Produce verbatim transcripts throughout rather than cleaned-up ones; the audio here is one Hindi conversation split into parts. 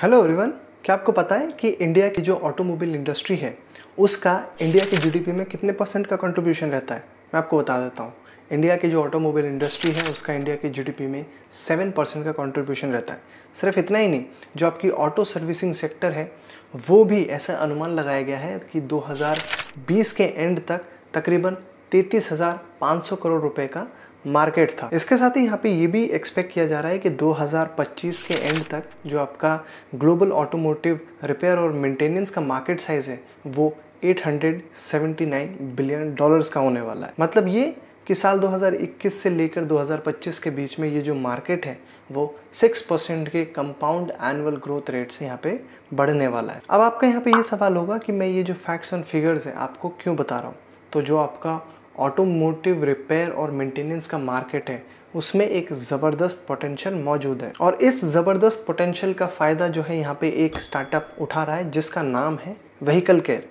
हेलो एवरीवन, क्या आपको पता है कि इंडिया की जो ऑटोमोबाइल इंडस्ट्री है उसका इंडिया के जीडीपी में कितने परसेंट का कंट्रीब्यूशन रहता है? मैं आपको बता देता हूँ, इंडिया की जो ऑटोमोबाइल इंडस्ट्री है उसका इंडिया के जीडीपी में सेवन परसेंट का कंट्रीब्यूशन रहता है। सिर्फ इतना ही नहीं, जो आपकी ऑटो सर्विसिंग सेक्टर है वो भी ऐसा अनुमान लगाया गया है कि दो हज़ार बीस के एंड तक तकरीबन तैंतीस हज़ार पाँच सौ करोड़ रुपये का मार्केट था। इसके साथ ही यहाँ पे ये भी एक्सपेक्ट किया जा रहा है कि दो हज़ार पच्चीस के एंड तक जो आपका ग्लोबल ऑटोमोटिव रिपेयर और मेंटेनेंस का मार्केट साइज़ है वो आठ सौ उन्यासी बिलियन डॉलर्स का होने वाला है। मतलब ये कि साल दो हज़ार इक्कीस से लेकर दो हज़ार पच्चीस के बीच में ये जो मार्केट है वो सिक्स परसेंट के कंपाउंड एनुअल ग्रोथ रेट से यहाँ पे बढ़ने वाला है। अब आपका यहाँ पे ये सवाल होगा कि मैं ये जो फैक्ट्स एंड फिगर्स है आपको क्यों बता रहा हूँ? तो जो आपका ऑटोमोटिव रिपेयर और मेंटेनेंस का मार्केट है उसमें एक ज़बरदस्त पोटेंशियल मौजूद है और इस ज़बरदस्त पोटेंशियल का फ़ायदा जो है यहाँ पे एक स्टार्टअप उठा रहा है जिसका नाम है व्हीकल केयर।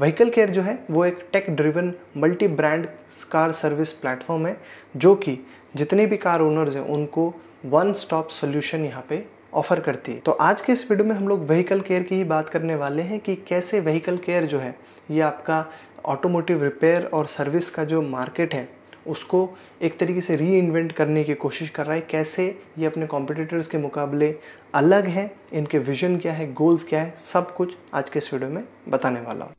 व्हीकल केयर जो है वो एक tech driven multi brand car service platform है जो कि जितने भी कार ओनर्स हैं उनको वन स्टॉप सोल्यूशन यहाँ पे ऑफ़र करती है। तो आज के इस वीडियो में हम लोग व्हीकल केयर की ही बात करने वाले हैं कि कैसे व्हीकल केयर जो है ये आपका ऑटोमोटिव रिपेयर और सर्विस का जो मार्केट है उसको एक तरीके से रीइन्वेंट करने की कोशिश कर रहा है। कैसे ये अपने कॉम्पिटिटर्स के मुकाबले अलग हैं, इनके विजन क्या है, गोल्स क्या है, सब कुछ आज के इस वीडियो में बताने वाला हूँ।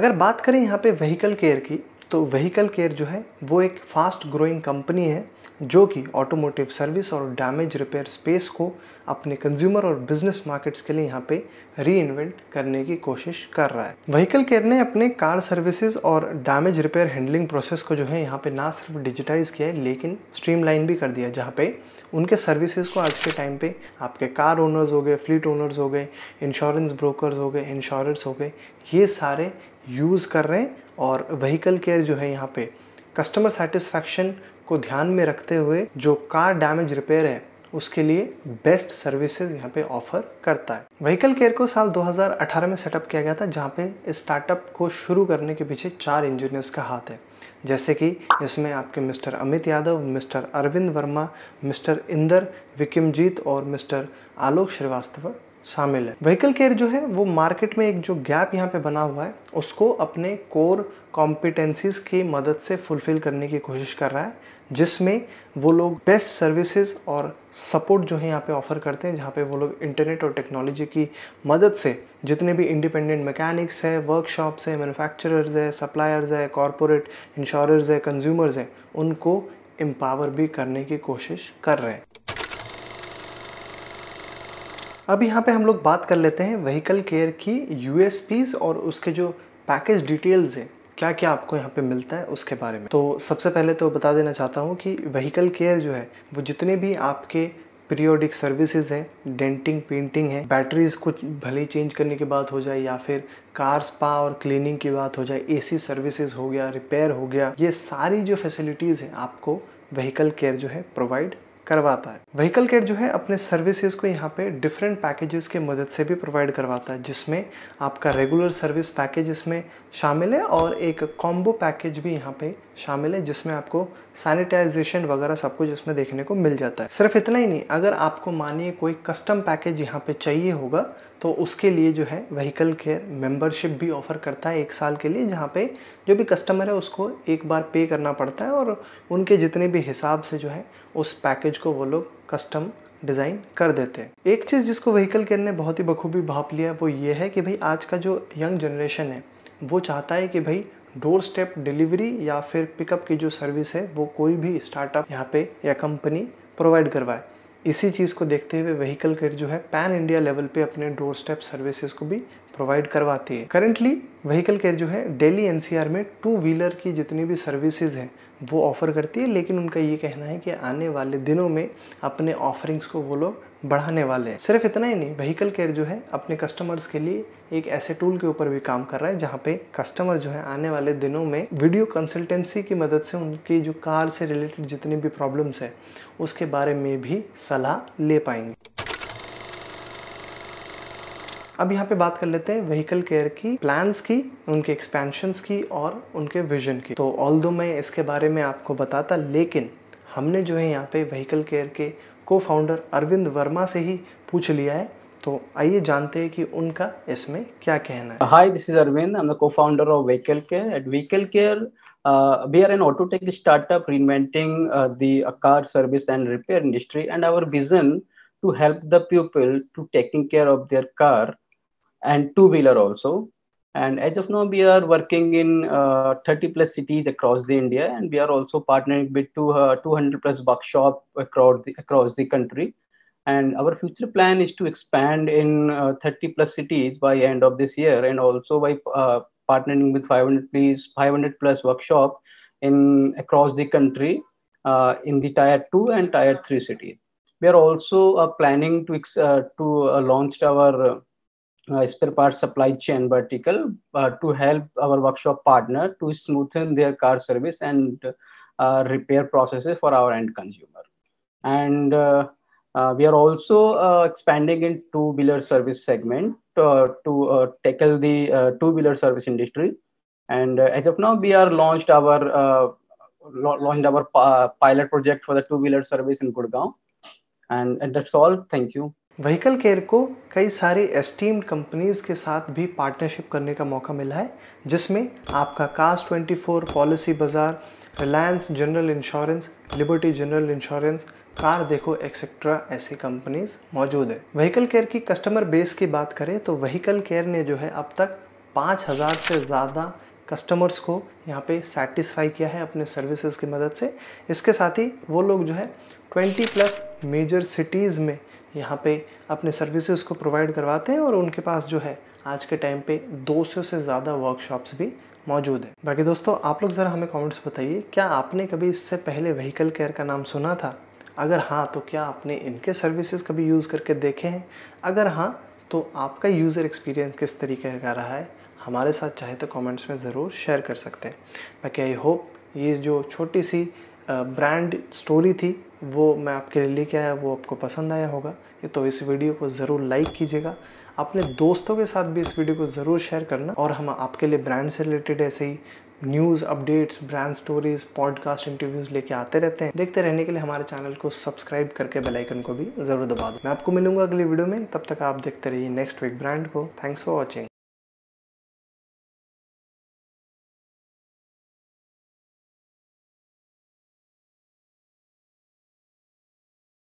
अगर बात करें यहाँ पे व्हीकल केयर की, तो व्हीकल केयर जो है वो एक फास्ट ग्रोइंग कंपनी है जो कि ऑटोमोटिव सर्विस और डैमेज रिपेयर स्पेस को अपने कंज्यूमर और बिजनेस मार्केट्स के लिए यहाँ पे रीइन्वेंट करने की कोशिश कर रहा है। व्हीकल केयर ने अपने कार सर्विसेज और डैमेज रिपेयर हैंडलिंग प्रोसेस को जो है यहाँ पे ना सिर्फ डिजिटाइज किया है लेकिन स्ट्रीमलाइन भी कर दिया, जहाँ पे उनके सर्विसेज को आज के टाइम पे आपके कार ओनर्स हो गए, फ्लीट ओनर्स हो गए, इंश्योरेंस ब्रोकर्स हो गए, इंश्योरर्स हो गए, ये सारे यूज़ कर रहे हैं। और व्हीकल केयर जो है यहाँ पे कस्टमर सेटिस्फैक्शन को ध्यान में रखते हुए जो कार डैमेज रिपेयर है उसके लिए बेस्ट सर्विसेज यहाँ पे ऑफर करता है। व्हीकल केयर को साल दो हज़ार अठारह में सेटअप किया गया था, जहाँ पे इस स्टार्टअप को शुरू करने के पीछे चार इंजीनियर्स का हाथ है, जैसे कि इसमें आपके mister Amit Yadav, mister Arvind Verma, mister Indra Vikramjit और मिस्टर आलोक श्रीवास्तव शामिल है। व्हीकल केयर जो है वो मार्केट में एक जो गैप यहाँ पे बना हुआ है उसको अपने कोर कॉम्पिटेंसीज की मदद से फुलफिल करने की कोशिश कर रहा है, जिसमें वो लोग बेस्ट सर्विसेज और सपोर्ट जो है यहाँ पे ऑफ़र करते हैं, जहाँ पे वो लोग इंटरनेट और टेक्नोलॉजी की मदद से जितने भी इंडिपेंडेंट मैकेनिक्स है, वर्कशॉप्स है, मैन्युफैक्चरर्स है, सप्लायर्स है, कॉरपोरेट इंश्योरर्स है, कंज्यूमर्स है, उनको एम्पावर भी करने की कोशिश कर रहे हैं। अब यहाँ पे हम लोग बात कर लेते हैं व्हीकल केयर की यूएसपीज़ और उसके जो पैकेज डिटेल्स है, क्या क्या आपको यहाँ पे मिलता है उसके बारे में। तो सबसे पहले तो बता देना चाहता हूँ कि व्हीकल केयर जो है वो जितने भी आपके पीरियोडिक सर्विसेज हैं, डेंटिंग, पेंटिंग है, बैटरीज कुछ भले ही चेंज करने की बात हो जाए या फिर कार स्पा और क्लीनिंग की बात हो जाए, एसी सर्विसेज हो गया, रिपेयर हो गया, ये सारी जो फैसिलिटीज़ है आपको व्हीकल केयर जो है प्रोवाइड करवाता है। व्हीकल केयर जो है अपने सर्विसेज को यहाँ पे डिफरेंट पैकेजेस के मदद से भी प्रोवाइड करवाता है, जिसमें आपका रेगुलर सर्विस पैकेज इसमें शामिल है और एक कॉम्बो पैकेज भी यहाँ पे शामिल है जिसमें आपको सैनिटाइजेशन वगैरह सब कुछ इसमें देखने को मिल जाता है। सिर्फ इतना ही नहीं, अगर आपको मानिए कोई कस्टम पैकेज यहाँ पे चाहिए होगा तो उसके लिए जो है व्हीकल केयर मेंबरशिप भी ऑफ़र करता है एक साल के लिए, जहाँ पे जो भी कस्टमर है उसको एक बार पे करना पड़ता है और उनके जितने भी हिसाब से जो है उस पैकेज को वो लोग कस्टम डिज़ाइन कर देते हैं। एक चीज़ जिसको व्हीकल केयर ने बहुत ही बखूबी भांप लिया वो ये है कि भाई आज का जो यंग जनरेशन है वो चाहता है कि भाई डोर स्टेप डिलीवरी या फिर पिकअप की जो सर्विस है वो कोई भी स्टार्टअप यहाँ पे या कंपनी प्रोवाइड करवाए। इसी चीज़ को देखते हुए व्हीकल केयर जो है पैन इंडिया लेवल पे अपने डोर स्टेप सर्विसेज को भी प्रोवाइड करवाती है। करेंटली व्हीकल केयर जो है दिल्ली एनसीआर में टू व्हीलर की जितनी भी सर्विसेज हैं वो ऑफ़र करती है, लेकिन उनका ये कहना है कि आने वाले दिनों में अपने ऑफरिंग्स को वो लोग बढ़ाने वाले हैं। सिर्फ इतना ही नहीं, व्हीकल केयर जो है अपने कस्टमर्स के लिए एक ऐसे टूल के ऊपर भी काम कर रहा है जहाँ पे कस्टमर जो है आने वाले दिनों में वीडियो कंसल्टेंसी की मदद से उनकी जो कार से रिलेटेड जितनी भी प्रॉब्लम्स है उसके बारे में भी सलाह ले पाएंगे। अब यहाँ पे बात कर लेते हैं व्हीकल केयर की प्लान्स की, उनके एक्सपेंशंस की और उनके विजन की। तो ऑल्दो मैं इसके बारे में आपको बताता, लेकिन हमने जो है यहाँ पे व्हीकल केयर के को फाउंडर अरविंद वर्मा से ही पूछ लिया है। तो आइए जानते हैं कि उनका इसमें क्या कहना है। Hi, this is Arvind, I am the co-founder of vehicle care. At vehicle care Uh, we are an auto tech startup reinventing uh, the uh, car service and repair industry, and our vision to help the people to taking care of their car and two-wheeler also. And as of now, we are working in uh, thirty plus cities across the India, and we are also partnering with two, uh, two hundred plus workshop across the, across the country. And our future plan is to expand in uh, thirty plus cities by end of this year, and also by uh, partnering with five hundred plus workshop in across the country uh, in the tier two and tier three cities. We are also uh, planning to uh, to uh, launch our uh, spare parts supply chain vertical uh, to help our workshop partner to smoothen their car service and uh, repair processes for our end consumer. And uh, uh, we are also uh, expanding in two-wheeler service segment Uh, to uh, tackle the uh, two-wheeler service industry. And uh, as of now, we are launched our uh, launched our uh, pilot project for the two-wheeler service in Gurugram. And, and that's all. Thank you. Vehicle care को कई सारी एस्टीम्ड कंपनीज के साथ भी पार्टनरशिप करने का मौका मिला है, जिसमें आपका कास्ट चौबीस, policy Bazaar, Reliance general insurance, liberty general insurance, car Dekho etcetera ऐसी कंपनीज मौजूद है। व्हीकल केयर की कस्टमर बेस की बात करें तो व्हीकल केयर ने जो है अब तक पाँच हज़ार से ज़्यादा कस्टमर्स को यहाँ पे सेटिस्फाई किया है अपने सर्विसेज की मदद से। इसके साथ ही वो लोग जो है बीस प्लस मेजर सिटीज़ में यहाँ पे अपने सर्विसेज को प्रोवाइड करवाते हैं, और उनके पास जो है आज के टाइम पे दो सौ से ज़्यादा वर्कशॉप्स भी मौजूद है। बाकी दोस्तों, आप लोग ज़रा हमें कमेंट्स बताइए, क्या आपने कभी इससे पहले व्हीकल केयर का नाम सुना था? अगर हाँ, तो क्या आपने इनके सर्विसेज कभी यूज़ करके देखे हैं? अगर हाँ, तो आपका यूज़र एक्सपीरियंस किस तरीके का रहा है? हमारे साथ चाहे तो कमेंट्स में ज़रूर शेयर कर सकते हैं। बाकी आई होप ये जो छोटी सी ब्रांड स्टोरी थी वो मैं आपके लिए लेके आया, वो आपको पसंद आया होगा। तो इस वीडियो को ज़रूर लाइक कीजिएगा, अपने दोस्तों के साथ भी इस वीडियो को ज़रूर शेयर करना, और हम आपके लिए ब्रांड से रिलेटेड ऐसे ही news updates, brand stories, podcast interviews लेके आते रहते हैं। देखते रहने के लिए हमारे चैनल को सब्सक्राइब करके बेल आइकन को भी ज़रूर दबा दो। मैं आपको मिलूंगा अगली वीडियो में, तब तक आप देखते रहिए नेक्स्ट वीक ब्रांड को। Thanks for watching.